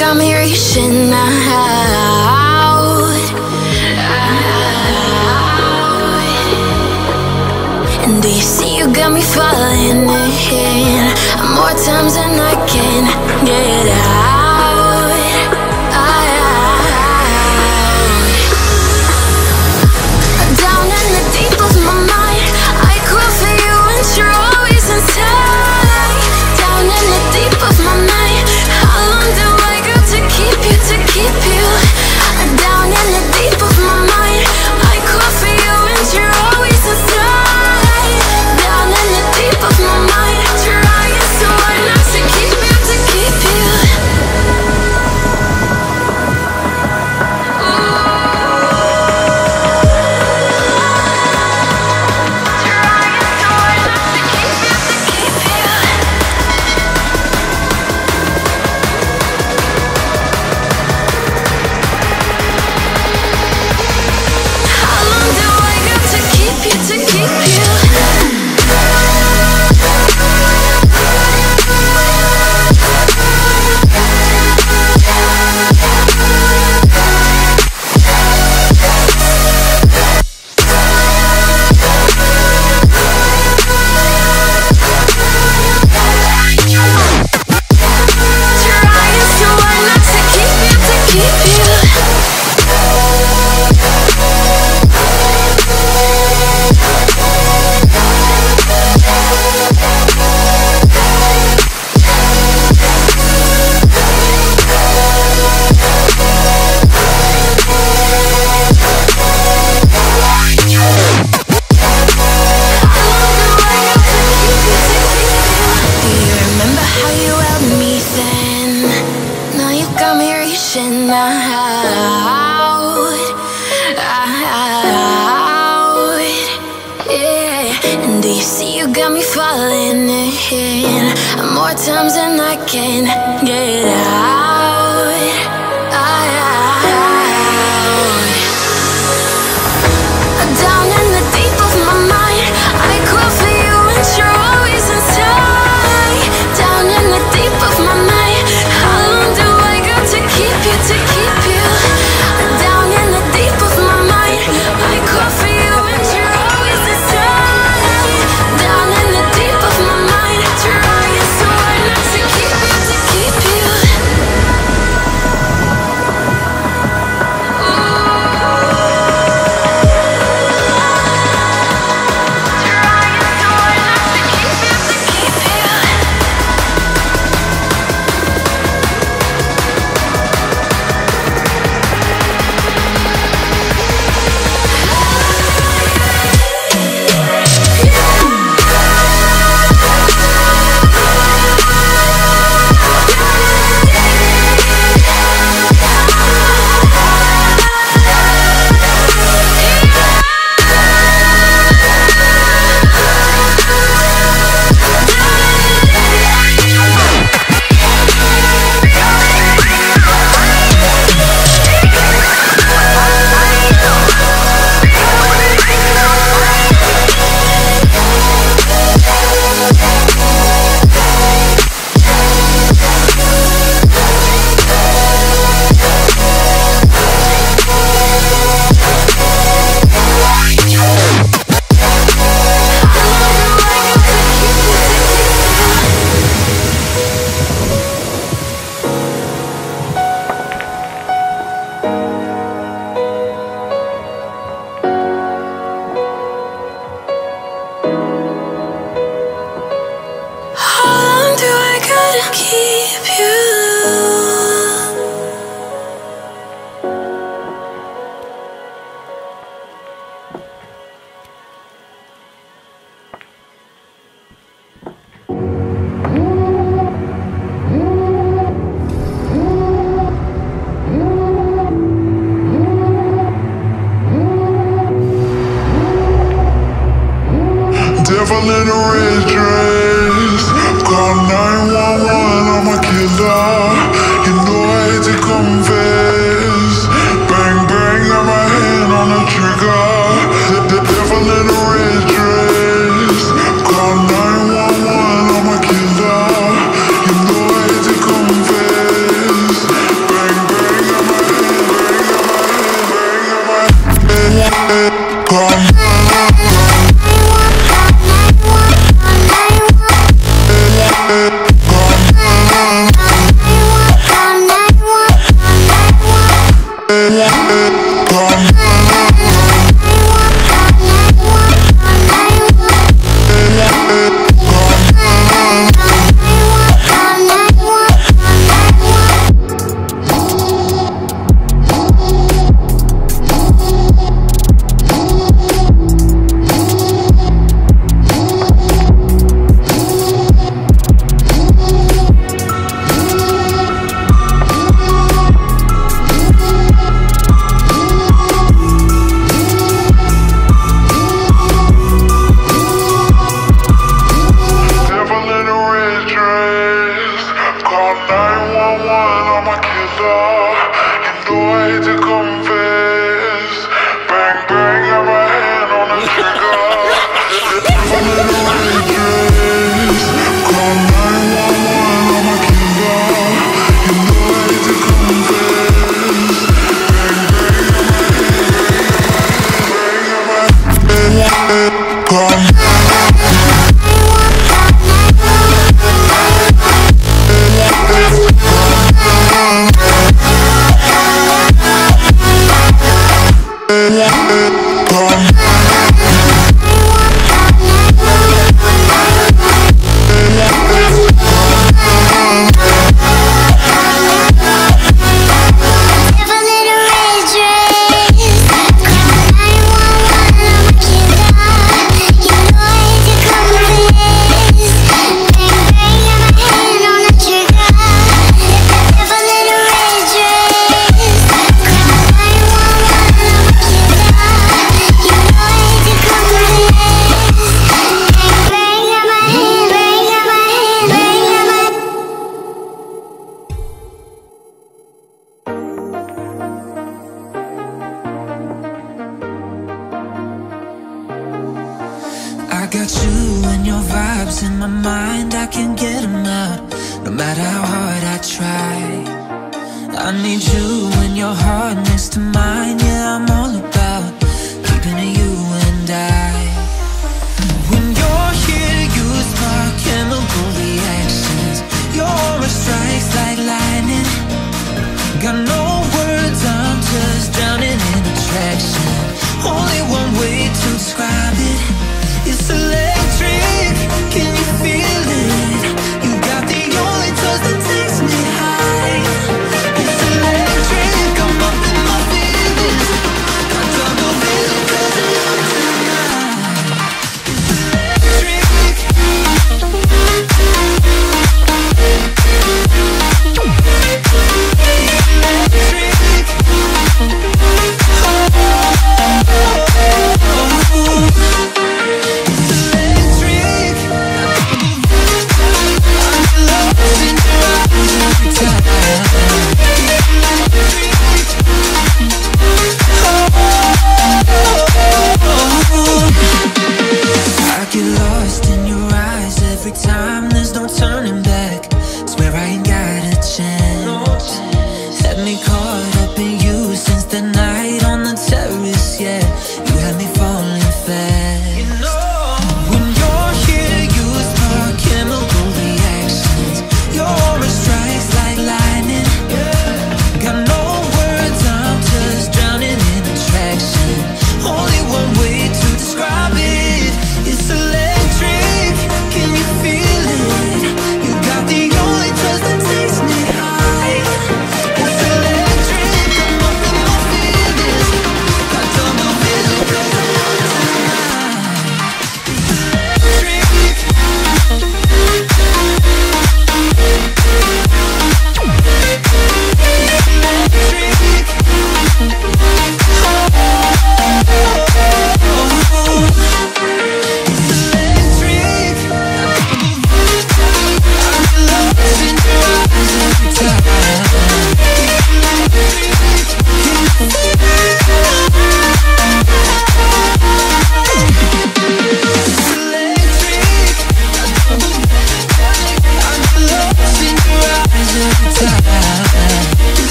got me reaching out. And do you see you got me falling in more times than I can get out? And do you see you got me falling in more times than I can get out? Down in the deep of my mind, I call for you and you're always inside. Down in the deep of my mind, how long do I got to keep you, to keep you? Down in the deep of my mind, I call for you and you're I'm 911, I'm a killer. You know I hate to confess. Bang, bang, have my hand on the trigger. I'm in a red dress. Call 911, I'm a killer. You know I hate to confess. Bang, bang, have my hand. Bang, bang, have my hand. I got you and your vibes in my mind, I can't get them out, no matter how hard I try. I need you and your heart next to mine, yeah, I'm all about keeping it you and I. When you're here, you spark chemical reactions, your aura strikes like lightning. Got no